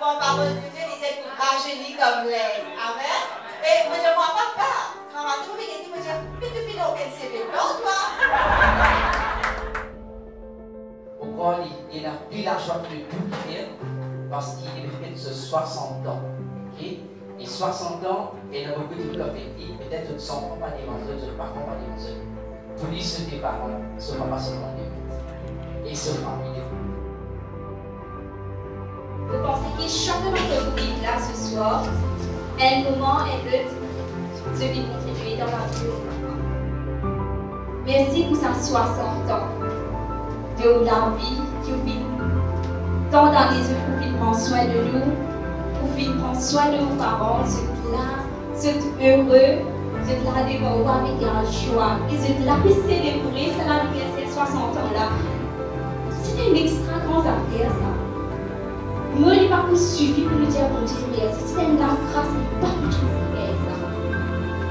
Bon, par le Dieu, il était rajeuni comme l'air. Amen. Et moi, je ne vois pas peur. Quand ma trouve, il dit, moi, je ne suis pas aucun CV. Non, toi. Au grand, il a pris l'argent de tout bien parce qu'il est de ce 60 ans. Okay? Et 60 ans, il a beaucoup développé. Peut-être son papa des mensonges, son papa des mensonges. Pour lui, ce n'est pas moi, ce papa seulement des mensonges. Et ce papa, il est fou. Vous pensez que chacun d'entre vous qui est là ce soir, à un moment et l'autre, Dieu vient contribuer dans la vie. Merci pour ces 60 ans de la vie qui vit tant dans les yeux pour qu'il prend soin de nous, pour qu'il prend soin de nos parents, ceux là, ceux heureux, ceux là devant vous avec la joie. Et ceux là qui célébrer cela avec ces 60 ans-là. C'est une extra grande affaire ça. Nous n'avons pas suivi pour nous dire bon Dieu merci. C'est une grande grâce, mais pas du tout merci.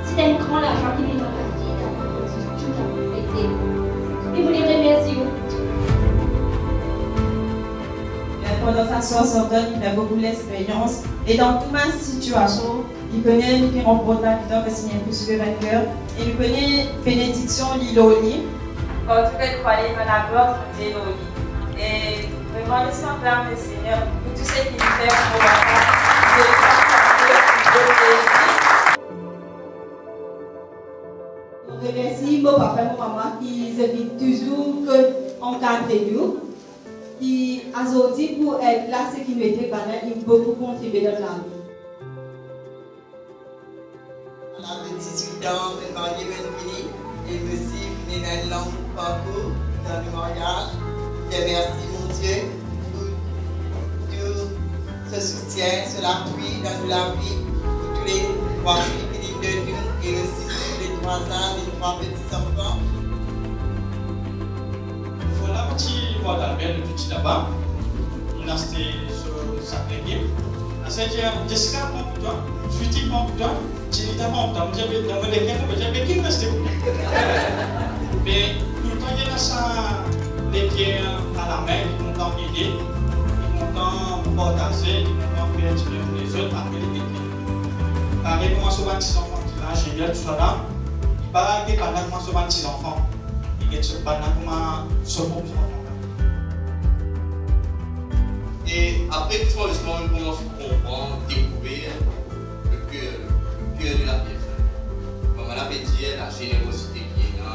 C'est un grand argent qui nous donne la vie d'avoir tout à vous fêter. Et vous les remerciez. Pendant sa 60 ans, il a beaucoup d'expérience. Et dans toute ma situation, il connaît une qui remporte la victoire parce qu'il est plus que vainqueur. Et il connaît bénédiction, l'île au lit. Quand tout le monde est dans la gloire, l'île au lit. Et vraiment, laissons l'âme du Seigneur. Tout ce qu'il fait pour la femme, je remercie mon papa et mon maman qui habitent toujours encadrés nous, qui aujourd'hui pour être là, ce qui m'était banal, ils ont beaucoup contribué dans la vie. J'avais 18 ans, je me mariais Benvini et je suis venue d'un long parcours dans le mariage. Je remercie mon Dieu. Ce soutien, ce appui dans la vie pour tous les trois filles qui nous donnent et aussi les 3 ans, les 3 petits enfants. Voilà, petit voix d'Albert, le petit là-bas. On a acheté sa première. On a acheté Jessica, pas pour toi, Futi, pas pour toi, Chinita, pas pour toi. On a dit, on va les faire, on a dit, qui reste pour toi. Mais tout le temps, il y a ça, les pieds à la main, ils m'ont aidé. Ils m'ont dansé, ils m'ont fait les autres après les techniques. Pareil, moi, ce petit enfant qui là, j'ai eu tout ça là. Il parle des bananes, moi, ce petit enfant. Il y a ce banane, moi, ce bon petit enfant là. Et après, tu vois, justement, on commence à comprendre, découvrir le cœur de la personne. Maman l'a dit, la générosité qui est là,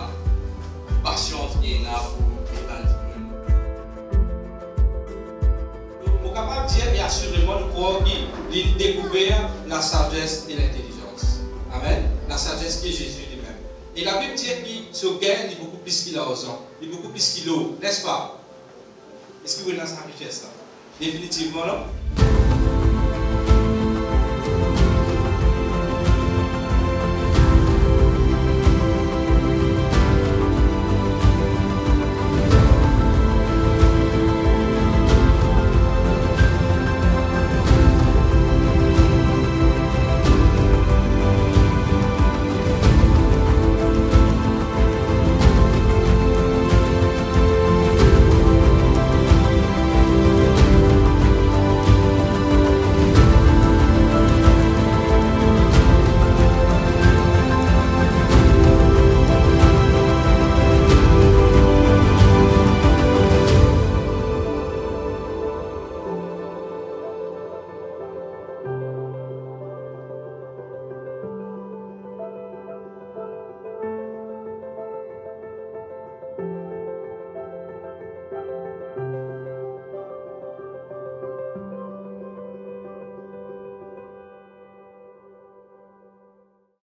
la patience qui est là pour les bananes. Dieu est assurément le corps qui découvert la sagesse et l'intelligence. Amen. La sagesse qui est Jésus lui-même. Et la Bible dit qu'il se gagne beaucoup plus qu'il a osé, beaucoup plus qu'il a, n'est-ce pas? Est-ce que vous voyez dans sa richesse là? Définitivement non.